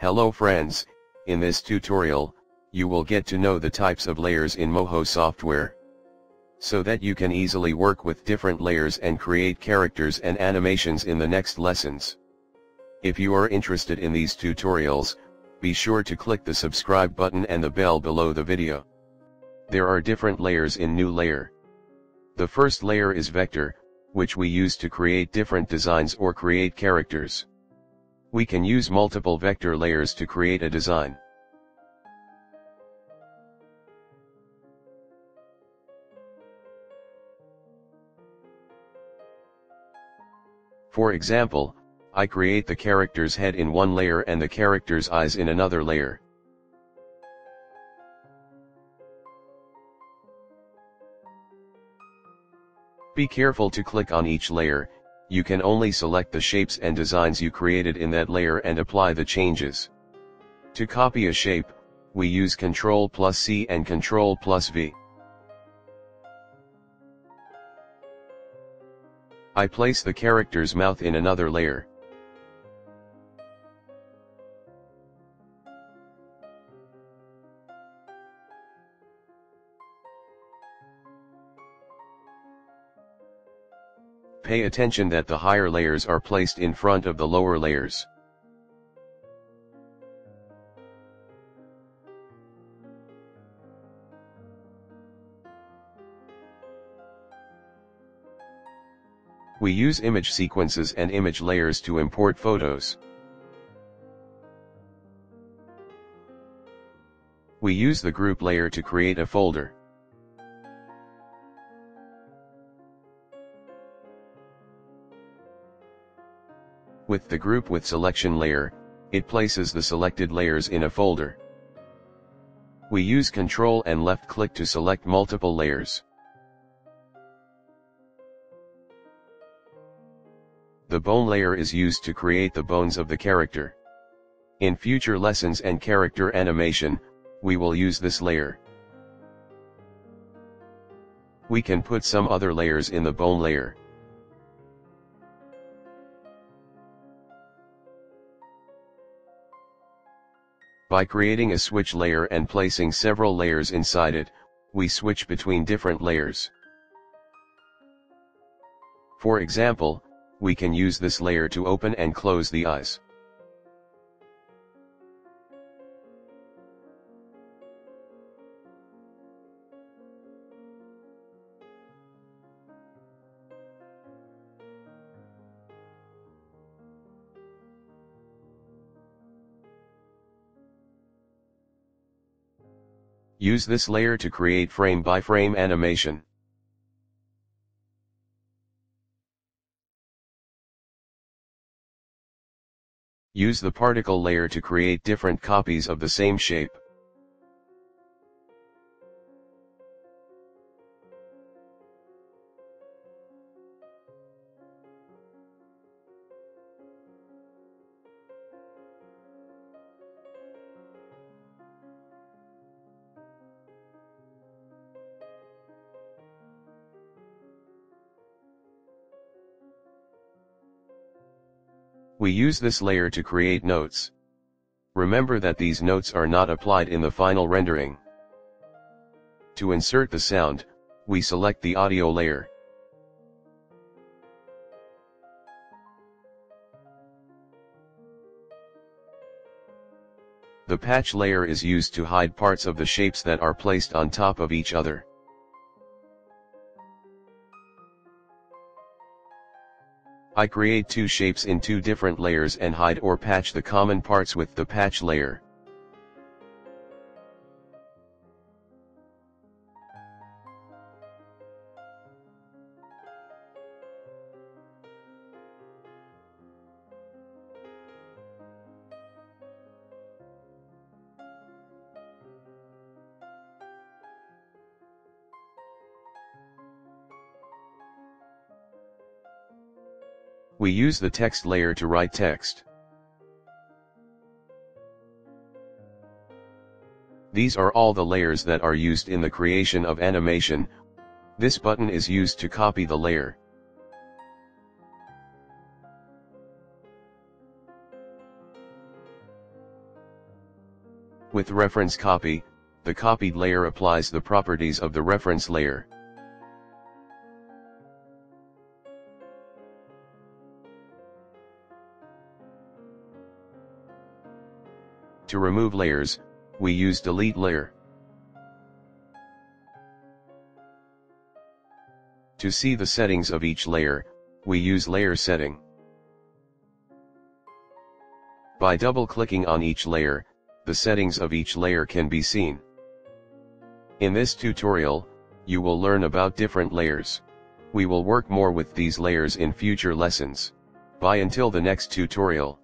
Hello friends, in this tutorial, you will get to know the types of layers in Moho software, so that you can easily work with different layers and create characters and animations in the next lessons. If you are interested in these tutorials, be sure to click the subscribe button and the bell below the video. There are different layers in New Layer. The first layer is Vector, which we use to create different designs or create characters. We can use multiple vector layers to create a design. For example, I create the character's head in one layer and the character's eyes in another layer. Be careful to click on each layer. You can only select the shapes and designs you created in that layer and apply the changes. To copy a shape, we use Ctrl+C and Ctrl+V. I place the character's mouth in another layer. Pay attention that the higher layers are placed in front of the lower layers. We use image sequences and image layers to import photos. We use the group layer to create a folder. With the group with selection layer, it places the selected layers in a folder. We use Ctrl and left click to select multiple layers. The bone layer is used to create the bones of the character. In future lessons and character animation, we will use this layer. We can put some other layers in the bone layer. By creating a switch layer and placing several layers inside it, we switch between different layers. For example, we can use this layer to open and close the eyes. Use this layer to create frame-by-frame animation. Use the particle layer to create different copies of the same shape. We use this layer to create notes. Remember that these notes are not applied in the final rendering. To insert the sound, we select the audio layer. The patch layer is used to hide parts of the shapes that are placed on top of each other. I create two shapes in two different layers and hide or patch the common parts with the patch layer. We use the text layer to write text. These are all the layers that are used in the creation of animation. This button is used to copy the layer. With reference copy, the copied layer applies the properties of the reference layer. To remove layers, we use delete layer. To see the settings of each layer, we use layer setting. By double-clicking on each layer, the settings of each layer can be seen. In this tutorial, you will learn about different layers. We will work more with these layers in future lessons. Bye until the next tutorial.